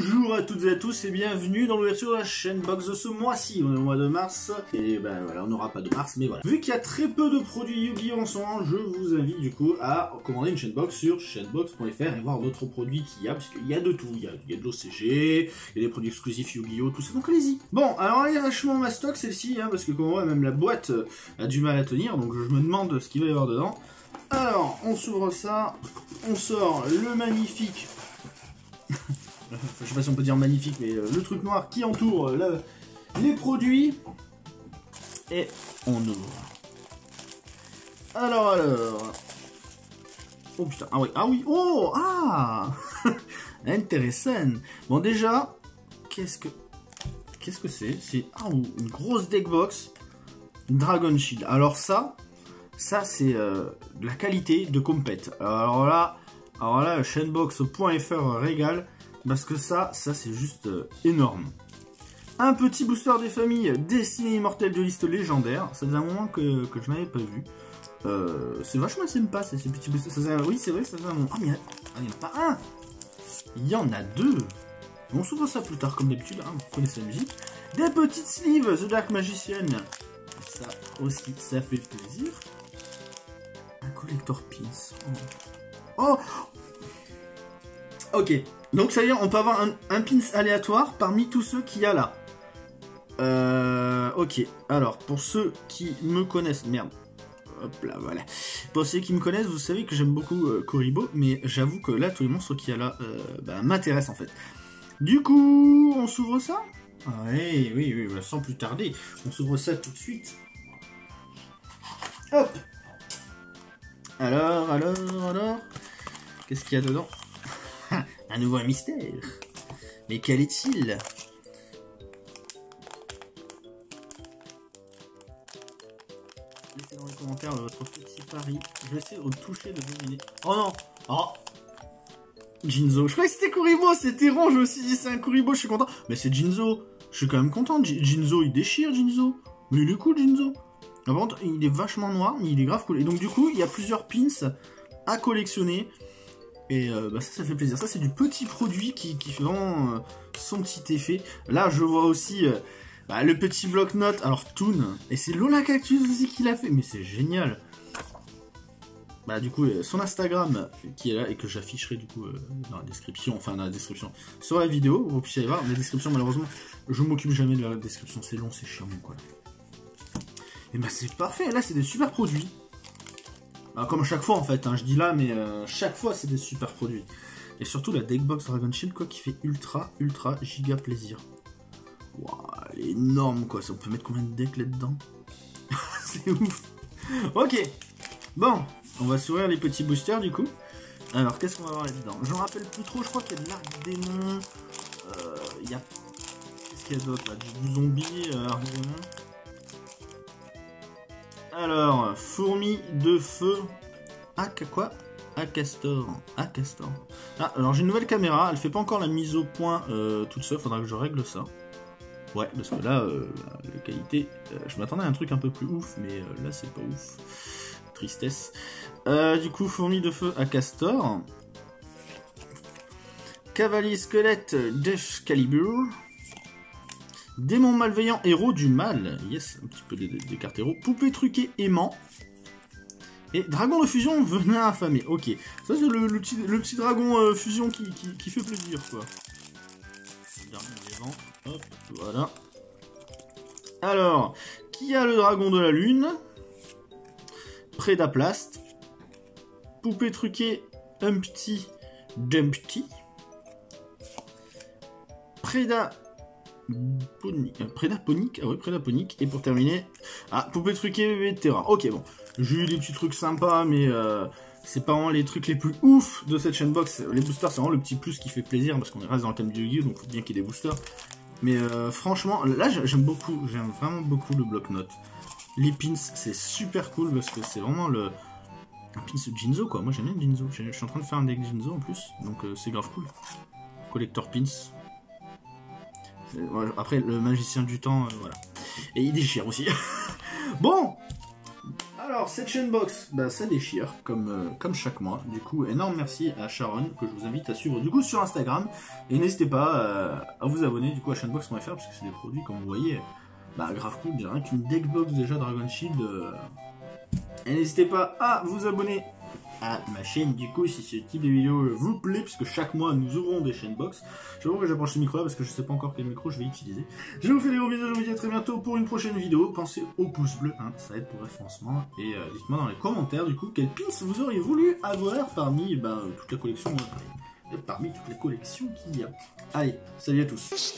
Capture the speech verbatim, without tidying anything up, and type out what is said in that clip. Bonjour à toutes et à tous et bienvenue dans l'ouverture de la Chainbox de ce mois-ci. On est au mois de mars et ben voilà, on n'aura pas de mars, mais voilà. Vu qu'il y a très peu de produits Yu-Gi-Oh! En ce moment, je vous invite du coup à commander une Chainbox sur chaînebox point F R et voir d'autres produits qu'il y a, parce qu'il y a de tout. Il y a, il y a de l'O C G, il y a des produits exclusifs Yu-Gi-Oh! Tout ça, donc allez-y. Bon, alors il y a vachement ma stock celle-ci, hein, parce que comme on voit, même la boîte a du mal à tenir, donc je me demande ce qu'il va y avoir dedans. Alors, on s'ouvre ça, on sort le magnifique... je sais pas si on peut dire magnifique, mais le truc noir qui entoure le, les produits. Et on ouvre. Alors, alors... Oh putain, ah oui, ah oui, oh, ah intéressant. Bon déjà, qu'est-ce que... Qu'est-ce que c'est? C'est ah, une grosse deck box Dragon Shield. Alors ça, ça c'est euh, de la qualité de compète. Alors là, alors là chaînebox point F R régale. Parce que ça, ça c'est juste énorme. Un petit booster des familles Destiné Immortel de liste légendaire. Ça faisait un moment que, que je n'avais pas vu. Euh, c'est vachement sympa ces petits boosters. Ça faisait, oui, c'est vrai, ça faisait un moment. Ah, mais il n'y en a pas un. Il y en a deux. On s'ouvre ça plus tard, comme d'habitude. Hein, vous connaissez la musique. Des petites sleeves The Dark Magician. Ça aussi, ça fait plaisir. Un collector pins. Oh, oh. Ok, donc ça veut dire on peut avoir un, un pins aléatoire parmi tous ceux qu'il y a là. Euh, ok, alors pour ceux qui me connaissent, merde, hop là, voilà. Pour ceux qui me connaissent, vous savez que j'aime beaucoup euh, Kuriboh, mais j'avoue que là, tous les monstres qu'il y a là euh, bah, m'intéressent en fait. Du coup, on s'ouvre ça? Oui, oui, oui, bah, sans plus tarder, on s'ouvre ça tout de suite. Hop! Alors, alors, alors, qu'est-ce qu'il y a dedans? À nouveau un mystère. Mais quel est-il? Laissez dans les commentaires de votre petit pari. Je vais essayer au toucher de deviner. Oh non! Oh! Jinzo. Je croyais que c'était Kuriboh, c'était rond. Je me suis dit c'est un Kuriboh, je suis content. Mais c'est Jinzo. Je suis quand même content. J Jinzo, il déchire Jinzo. Mais il est cool Jinzo. Par contre, il est vachement noir, mais il est grave cool. Et donc du coup, il y a plusieurs pins à collectionner. Et euh, bah ça, ça fait plaisir. Ça, c'est du petit produit qui, qui fait vraiment euh, son petit effet. Là, je vois aussi euh, bah, le petit bloc-notes. Alors, Toon. Et c'est Lola Cactus aussi qui l'a fait. Mais c'est génial. Bah, du coup, euh, son Instagram qui est là et que j'afficherai du coup euh, dans la description. Enfin, dans la description. Sur la vidéo, vous puissiez aller voir. La description, malheureusement, je m'occupe jamais de la description. C'est long, c'est chiant, quoi. Et bah, c'est parfait. Là, c'est des super produits. Comme à chaque fois en fait, hein, je dis là, mais euh, chaque fois c'est des super produits. Et surtout la deckbox Dragon Shield quoi, qui fait ultra, ultra, giga plaisir. Waouh, elle est énorme quoi, ça, on peut mettre combien de decks là-dedans? C'est ouf. Ok, bon, on va s'ouvrir les petits boosters du coup. Alors qu'est-ce qu'on va avoir là-dedans? J'en rappelle plus trop, je crois qu'il y a de l'arc démon. Euh, il y a... Qu'est-ce qu'il y a d'autre là? Du zombie, euh, arc démon. Alors, fourmi de feu, à quoi? À castor, à castor. Ah, alors j'ai une nouvelle caméra, elle fait pas encore la mise au point euh, toute seule, faudra que je règle ça. Ouais, parce que là, euh, la qualité, euh, je m'attendais à un truc un peu plus ouf, mais euh, là c'est pas ouf. Tristesse. Euh, du coup, fourmi de feu, à castor. Cavalier squelette d'Excalibur. Démon malveillant, héros du mal. Yes, un petit peu des, des, des cartes héros. Poupée truquée, aimant. Et dragon de fusion, venin affamé. Ok, ça c'est le, le, petit, le petit dragon euh, fusion qui, qui, qui fait plaisir, quoi. Dernier vent. Hop, voilà. Alors, qui a le dragon de la lune? Prédaplast. Poupée truquée, Humpty Dumpty. Préda... Prédaponique, ah oui, Prédaponique. Et pour terminer, ah, poupée truquée, bébé de terrain. Ok, bon, j'ai eu des petits trucs sympas, mais euh, c'est pas vraiment les trucs les plus ouf de cette Chainbox. Les boosters, c'est vraiment le petit plus qui fait plaisir, parce qu'on reste dans le thème du Yu-Gi-Oh! Donc faut bien qu'il y ait des boosters. Mais euh, franchement, là j'aime beaucoup, j'aime vraiment beaucoup le bloc-notes. Les pins, c'est super cool, parce que c'est vraiment le... Un pins Jinzo, quoi. Moi j'aime bien Jinzo. Je suis en train de faire un deck Jinzo en plus, donc euh, c'est grave cool. Collector pins. Après, le magicien du temps, euh, voilà. Et il déchire aussi. Bon, Alors, cette Chainbox, bah, ça déchire, comme, euh, comme chaque mois. Du coup, énorme merci à Sharon, que je vous invite à suivre du coup sur Instagram. Et n'hésitez pas euh, à vous abonner du coup à chaînebox point F R, parce que c'est des produits, comme vous voyez, bah, grave cool, bien qu'une deckbox déjà Dragon Shield. Euh... Et n'hésitez pas à vous abonner à ma chaîne du coup si ce type de vidéo vous plaît, parce que chaque mois nous aurons des chaînebox. J'avoue que j'approche ce micro là parce que je sais pas encore quel micro je vais utiliser. Je vous fais des gros bisous, je vous dis à très bientôt pour une prochaine vidéo. Pensez au pouce bleu, hein, ça aide pour le référencement. Et euh, dites-moi dans les commentaires du coup quel pins vous auriez voulu avoir parmi bah, toute la collection, euh, parmi toute la collection qu'il y a. Allez, salut à tous.